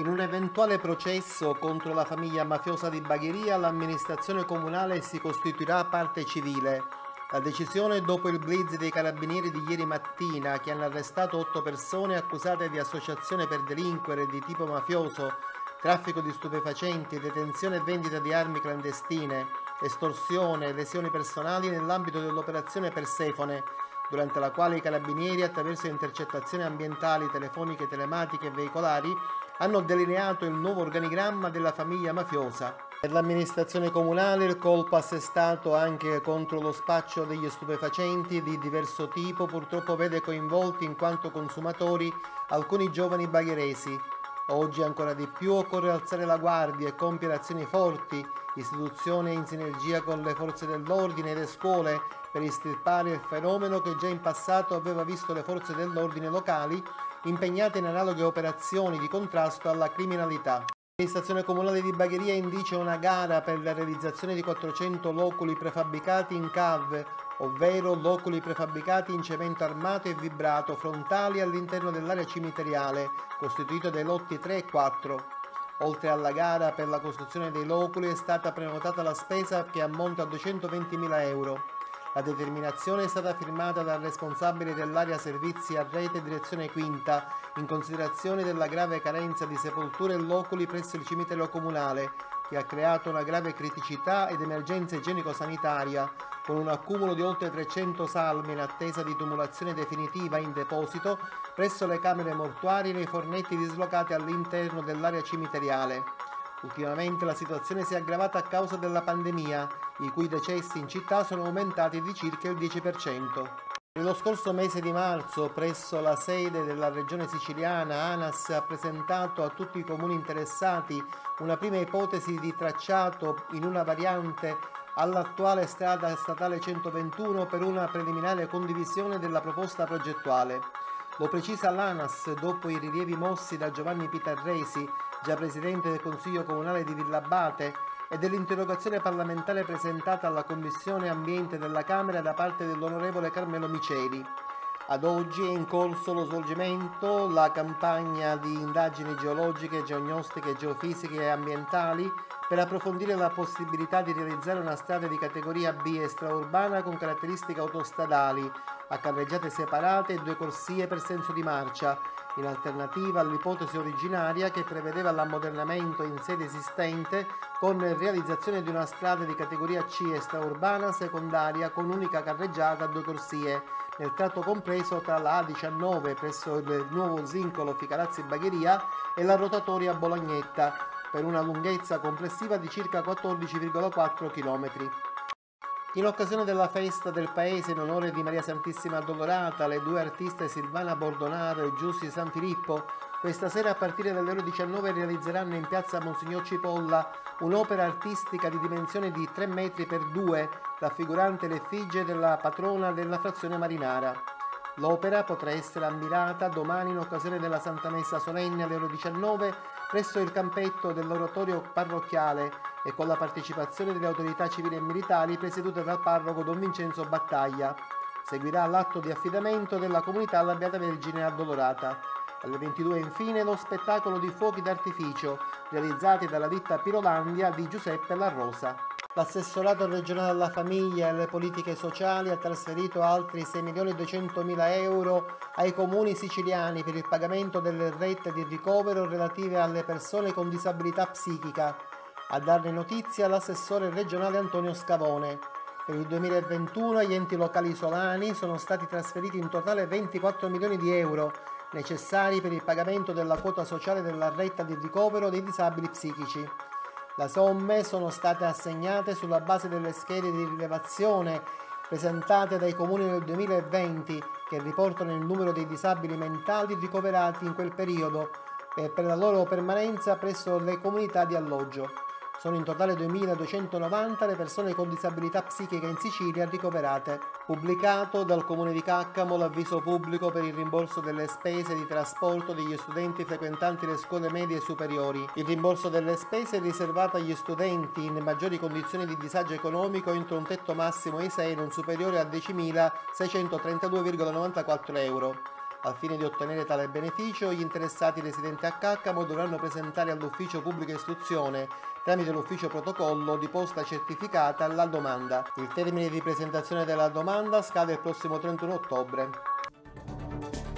In un eventuale processo contro la famiglia mafiosa di Bagheria, l'amministrazione comunale si costituirà parte civile. La decisione dopo il blitz dei carabinieri di ieri mattina, che hanno arrestato 8 persone accusate di associazione per delinquere di tipo mafioso, traffico di stupefacenti, detenzione e vendita di armi clandestine, estorsione e lesioni personali nell'ambito dell'operazione Persefone, durante la quale i carabinieri, attraverso intercettazioni ambientali, telefoniche, telematiche e veicolari, hanno delineato il nuovo organigramma della famiglia mafiosa. Per l'amministrazione comunale il colpo assestato anche contro lo spaccio degli stupefacenti di diverso tipo purtroppo vede coinvolti in quanto consumatori alcuni giovani bagheresi. Oggi ancora di più occorre alzare la guardia e compiere azioni forti, istituzioni in sinergia con le forze dell'ordine e le scuole per estirpare il fenomeno che già in passato aveva visto le forze dell'ordine locali impegnate in analoghe operazioni di contrasto alla criminalità. L'amministrazione comunale di Bagheria indice una gara per la realizzazione di 400 loculi prefabbricati in CAV, ovvero loculi prefabbricati in cemento armato e vibrato frontali all'interno dell'area cimiteriale, costituito dai lotti 3 e 4. Oltre alla gara per la costruzione dei loculi è stata prenotata la spesa che ammonta a 220.000 euro. La determinazione è stata firmata dal responsabile dell'area servizi a rete direzione quinta, in considerazione della grave carenza di sepolture e loculi presso il cimitero comunale, che ha creato una grave criticità ed emergenza igienico-sanitaria, con un accumulo di oltre 300 salme in attesa di tumulazione definitiva in deposito presso le camere mortuarie nei fornetti dislocati all'interno dell'area cimiteriale. Ultimamente la situazione si è aggravata a causa della pandemia, i cui decessi in città sono aumentati di circa il 10%. Nello scorso mese di marzo, presso la sede della Regione Siciliana, ANAS ha presentato a tutti i comuni interessati una prima ipotesi di tracciato in una variante all'attuale strada statale 121 per una preliminare condivisione della proposta progettuale. Lo precisa l'ANAS dopo i rilievi mossi da Giovanni Pitarresi, già presidente del Consiglio Comunale di Villabate, e dell'interrogazione parlamentare presentata alla Commissione Ambiente della Camera da parte dell'onorevole Carmelo Miceli. Ad oggi è in corso lo svolgimento la campagna di indagini geologiche, geognostiche, geofisiche e ambientali per approfondire la possibilità di realizzare una strada di categoria B extraurbana con caratteristiche autostradali, a carreggiate separate e 2 corsie per senso di marcia, in alternativa all'ipotesi originaria che prevedeva l'ammodernamento in sede esistente con realizzazione di una strada di categoria C extraurbana secondaria con unica carreggiata a 2 corsie nel tratto compreso tra la A19 presso il nuovo Zincolo Ficarazzi-Bagheria e la rotatoria Bolognetta per una lunghezza complessiva di circa 14,4 km. In occasione della festa del paese in onore di Maria Santissima Addolorata, le due artiste Silvana Bordonaro e Giussi Sanfilippo questa sera a partire dalle ore 19 realizzeranno in piazza Monsignor Cipolla un'opera artistica di dimensioni di 3 metri per 2 raffigurante l'effigie della patrona della frazione marinara. L'opera potrà essere ammirata domani in occasione della Santa Messa solenne alle ore 19 presso il campetto dell'oratorio parrocchiale e con la partecipazione delle autorità civili e militari presiedute dal parroco Don Vincenzo Battaglia. Seguirà l'atto di affidamento della comunità alla Beata Vergine Addolorata. Alle 22 infine lo spettacolo di fuochi d'artificio realizzati dalla ditta Pirolandia di Giuseppe La Rosa. L'assessorato regionale alla famiglia e alle politiche sociali ha trasferito altri 6.200.000 euro ai comuni siciliani per il pagamento delle rette di ricovero relative alle persone con disabilità psichica. A darne notizia l'assessore regionale Antonio Scavone. Per il 2021 agli enti locali isolani sono stati trasferiti in totale 24 milioni di euro necessari per il pagamento della quota sociale della retta di ricovero dei disabili psichici. Le somme sono state assegnate sulla base delle schede di rilevazione presentate dai comuni nel 2020 che riportano il numero dei disabili mentali ricoverati in quel periodo e per la loro permanenza presso le comunità di alloggio. Sono in totale 2.290 le persone con disabilità psichica in Sicilia ricoverate. Pubblicato dal Comune di Caccamo l'avviso pubblico per il rimborso delle spese di trasporto degli studenti frequentanti le scuole medie e superiori. Il rimborso delle spese è riservato agli studenti in maggiori condizioni di disagio economico entro un tetto massimo ISEE non superiore a 10.632,94 euro. Al fine di ottenere tale beneficio, gli interessati residenti a Caccamo dovranno presentare all'ufficio pubblica istruzione, tramite l'ufficio protocollo di posta certificata, la domanda. Il termine di presentazione della domanda scade il prossimo 31 ottobre.